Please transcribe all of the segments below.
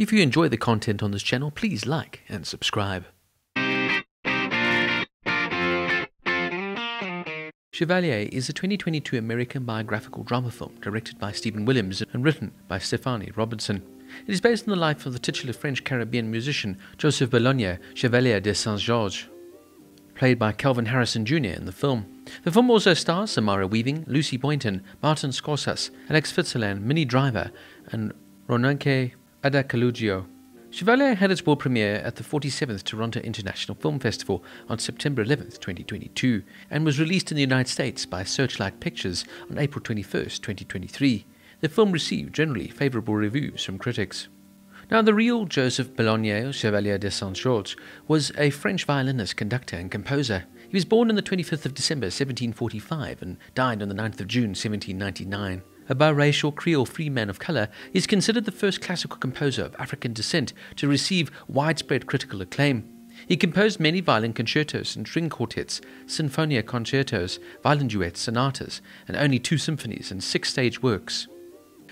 If you enjoy the content on this channel, please like and subscribe. Chevalier is a 2022 American biographical drama film directed by Stephen Williams and written by Stefani Robinson. It is based on the life of the titular French Caribbean musician Joseph Bologne, Chevalier de Saint-Georges, played by Kelvin Harrison Jr. in the film. The film also stars Samara Weaving, Lucy Boynton, Marton Csokas, Alex Fitzalan, Minnie Driver, and Ronanke Adakalugio. Chevalier had its world premiere at the 47th Toronto International Film Festival on September 11, 2022, and was released in the United States by Searchlight Pictures on April 21, 2023. The film received generally favourable reviews from critics. Now, the real Joseph Bologne, Chevalier de Saint-Georges, was a French violinist, conductor and composer. He was born on the 25th of December 1745 and died on the 9th of June 1799. A biracial Creole free man of colour, he is considered the first classical composer of African descent to receive widespread critical acclaim. He composed many violin concertos and string quartets, sinfonia concertos, violin duets, sonatas, and only 2 symphonies and 6 stage works.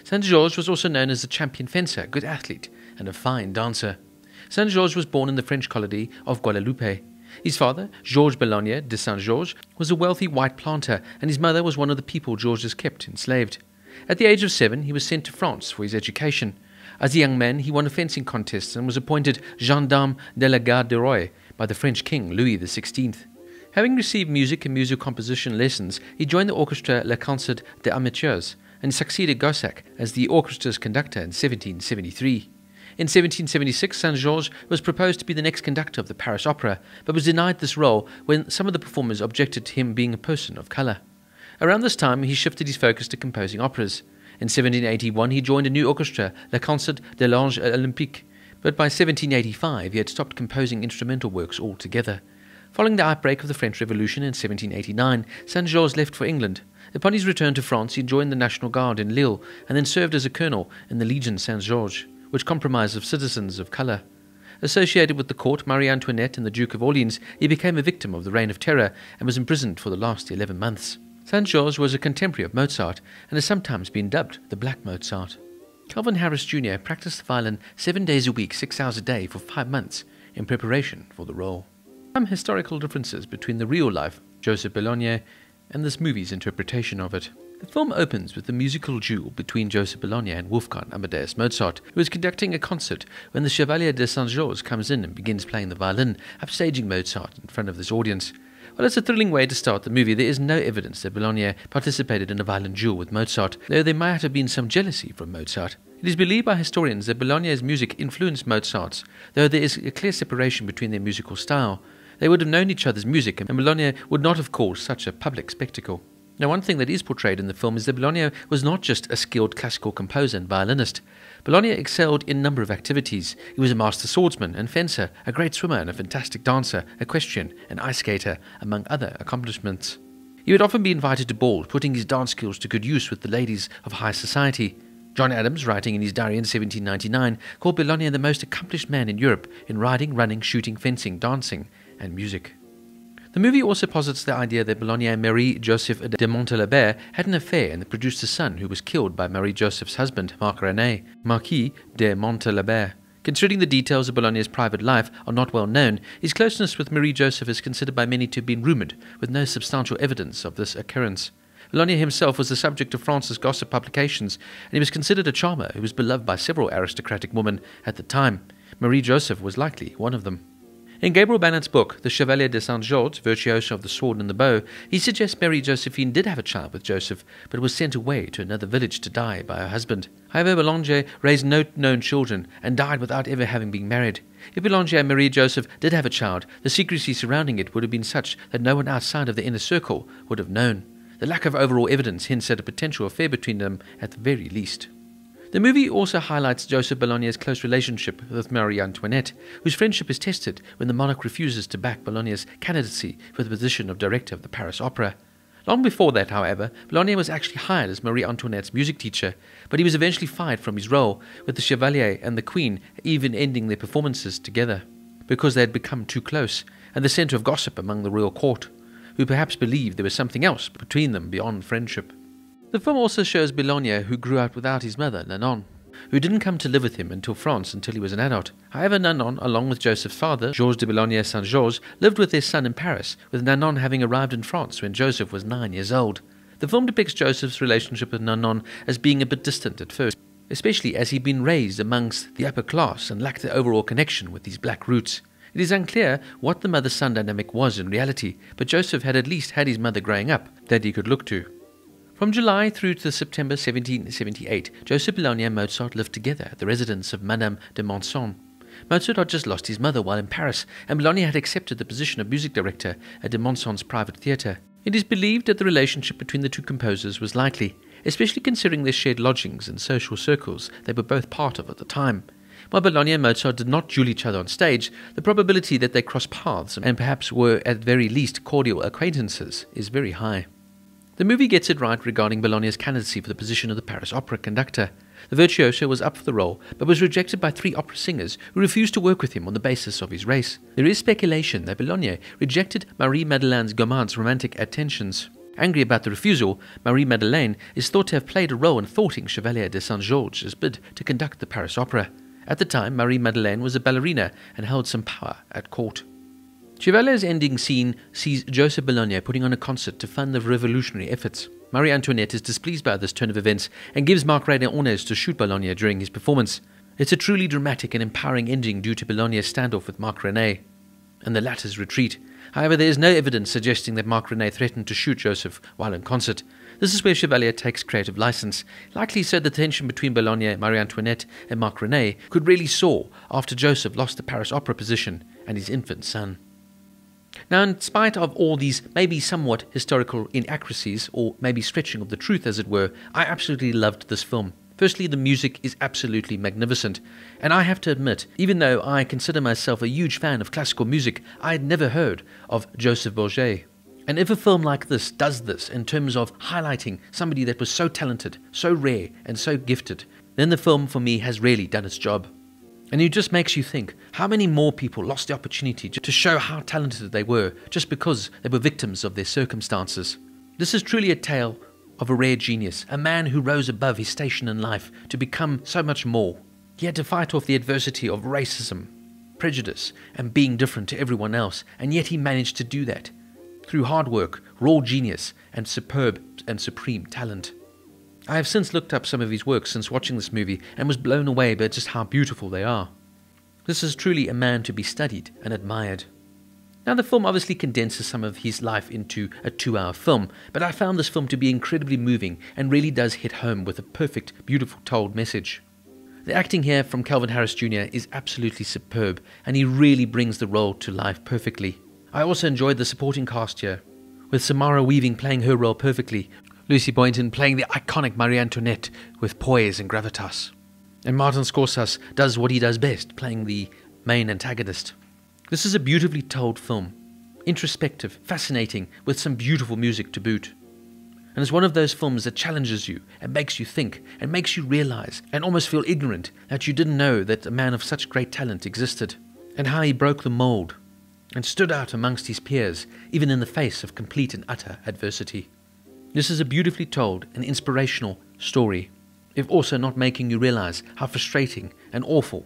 Saint-Georges was also known as a champion fencer, good athlete, and a fine dancer. Saint-Georges was born in the French colony of Guadeloupe. His father, Georges Bologne de Saint-Georges, was a wealthy white planter, and his mother was one of the people Georges kept enslaved. At the age of 7, he was sent to France for his education. As a young man, he won a fencing contest and was appointed gendarme de la Garde de Roy by the French king Louis XVI. Having received music and musical composition lessons, he joined the orchestra Le Concert des Amateurs and succeeded Gossec as the orchestra's conductor in 1773. In 1776, Saint-Georges was proposed to be the next conductor of the Paris Opera, but was denied this role when some of the performers objected to him being a person of colour. Around this time, he shifted his focus to composing operas. In 1781, he joined a new orchestra, Le Concert de l'Ange Olympique, but by 1785 he had stopped composing instrumental works altogether. Following the outbreak of the French Revolution in 1789, Saint-Georges left for England. Upon his return to France, he joined the National Guard in Lille and then served as a colonel in the Legion Saint-Georges, which comprised of citizens of colour. Associated with the court, Marie Antoinette and the Duke of Orleans, he became a victim of the Reign of Terror and was imprisoned for the last 11 months. Saint-Georges was a contemporary of Mozart and has sometimes been dubbed the Black Mozart. Kelvin Harris Jr. practiced the violin 7 days a week, 6 hours a day for 5 months in preparation for the role. Some historical differences between the real-life Joseph Bologne and this movie's interpretation of it. The film opens with the musical duel between Joseph Bologne and Wolfgang Amadeus Mozart, who is conducting a concert when the Chevalier de Saint-Georges comes in and begins playing the violin, upstaging Mozart in front of this audience. While it's a thrilling way to start the movie, there is no evidence that Bologne participated in a violent duel with Mozart, though there might have been some jealousy from Mozart. It is believed by historians that Bologne's music influenced Mozart's, though there is a clear separation between their musical style. They would have known each other's music, and Bologne would not have caused such a public spectacle. Now, one thing that is portrayed in the film is that Bologne was not just a skilled classical composer and violinist. Bologne excelled in a number of activities. He was a master swordsman and fencer, a great swimmer and a fantastic dancer, equestrian and ice skater, among other accomplishments. He would often be invited to balls, putting his dance skills to good use with the ladies of high society. John Adams, writing in his diary in 1799, called Bologne the most accomplished man in Europe in riding, running, shooting, fencing, dancing and music. The movie also posits the idea that Bologne Marie-Joseph de Montalembert had an affair and produced a son who was killed by Marie-Joseph's husband, Marc René, Marquis de Montalembert. Considering the details of Bologne's private life are not well known, his closeness with Marie-Joseph is considered by many to have been rumoured, with no substantial evidence of this occurrence. Bologne himself was the subject of France's gossip publications, and he was considered a charmer who was beloved by several aristocratic women at the time. Marie-Joseph was likely one of them. In Gabriel Bannet's book, The Chevalier de Saint-Georges, Virtuoso of the Sword and the Bow, he suggests Mary Josephine did have a child with Joseph, but was sent away to another village to die by her husband. However, Bologne raised no known children and died without ever having been married. If Bologne and Marie-Joseph did have a child, the secrecy surrounding it would have been such that no one outside of the inner circle would have known. The lack of overall evidence hints at a potential affair between them at the very least. The movie also highlights Joseph Bologne's close relationship with Marie Antoinette, whose friendship is tested when the monarch refuses to back Bologne's candidacy for the position of director of the Paris Opera. Long before that, however, Bologne was actually hired as Marie Antoinette's music teacher, but he was eventually fired from his role, with the Chevalier and the Queen even ending their performances together, because they had become too close, and the centre of gossip among the royal court, who perhaps believed there was something else between them beyond friendship. The film also shows Bologne, who grew up without his mother, Nanon. who didn't come to live with him until France until he was an adult. However, Nanon, along with Joseph's father, Georges de Bologne Saint-Georges, lived with their son in Paris, with Nanon having arrived in France when Joseph was 9 years old. The film depicts Joseph's relationship with Nanon as being a bit distant at first, especially as he'd been raised amongst the upper class and lacked the overall connection with these black roots. It is unclear what the mother-son dynamic was in reality, but Joseph had at least had his mother growing up that he could look to. From July through to September 1778, Joseph Bologne and Mozart lived together at the residence of Madame de Monson. Mozart had just lost his mother while in Paris, and Bologne had accepted the position of music director at de Monson's private theatre. It is believed that the relationship between the two composers was likely, especially considering their shared lodgings and social circles they were both part of at the time. While Bologne and Mozart did not duel each other on stage, the probability that they crossed paths and perhaps were at very least cordial acquaintances is very high. The movie gets it right regarding Bologne's candidacy for the position of the Paris opera conductor. The virtuoso was up for the role, but was rejected by three opera singers who refused to work with him on the basis of his race. There is speculation that Bologne rejected Marie-Madeleine's gourmand's romantic attentions. Angry about the refusal, Marie-Madeleine is thought to have played a role in thwarting Chevalier de Saint-Georges' bid to conduct the Paris opera. At the time, Marie-Madeleine was a ballerina and held some power at court. Chevalier's ending scene sees Joseph Bologne putting on a concert to fund the revolutionary efforts. Marie Antoinette is displeased by this turn of events and gives Marc René orders to shoot Bologne during his performance. It's a truly dramatic and empowering ending due to Bologne's standoff with Marc René and the latter's retreat. However, there is no evidence suggesting that Marc René threatened to shoot Joseph while in concert. This is where Chevalier takes creative license, likely so the tension between Bologne, Marie Antoinette and Marc René could really soar after Joseph lost the Paris opera position and his infant son. Now, in spite of all these maybe somewhat historical inaccuracies, or maybe stretching of the truth as it were, I absolutely loved this film. Firstly, the music is absolutely magnificent, and I have to admit, even though I consider myself a huge fan of classical music, I had never heard of Joseph Bologne. And if a film like this does this in terms of highlighting somebody that was so talented, so rare, and so gifted, then the film for me has really done its job. And it just makes you think, how many more people lost the opportunity to show how talented they were just because they were victims of their circumstances? This is truly a tale of a rare genius, a man who rose above his station in life to become so much more. He had to fight off the adversity of racism, prejudice, and being different to everyone else, and yet he managed to do that through hard work, raw genius, and superb and supreme talent. I have since looked up some of his works since watching this movie and was blown away by just how beautiful they are. This is truly a man to be studied and admired. Now, the film obviously condenses some of his life into a 2-hour film, but I found this film to be incredibly moving and really does hit home with a perfect, beautiful told message. The acting here from Kelvin Harrison Jr. is absolutely superb, and he really brings the role to life perfectly. I also enjoyed the supporting cast here, with Samara Weaving playing her role perfectly, Lucy Boynton playing the iconic Marie Antoinette with poise and gravitas. And Marton Csokas does what he does best, playing the main antagonist. This is a beautifully told film, introspective, fascinating, with some beautiful music to boot. And it's one of those films that challenges you and makes you think and makes you realize and almost feel ignorant that you didn't know that a man of such great talent existed, and how he broke the mold and stood out amongst his peers, even in the face of complete and utter adversity. This is a beautifully told and inspirational story, if also not making you realize how frustrating and awful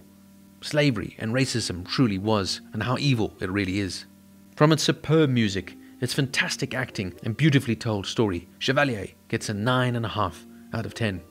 slavery and racism truly was, and how evil it really is. From its superb music, its fantastic acting and beautifully told story, Chevalier gets a 9.5 out of 10.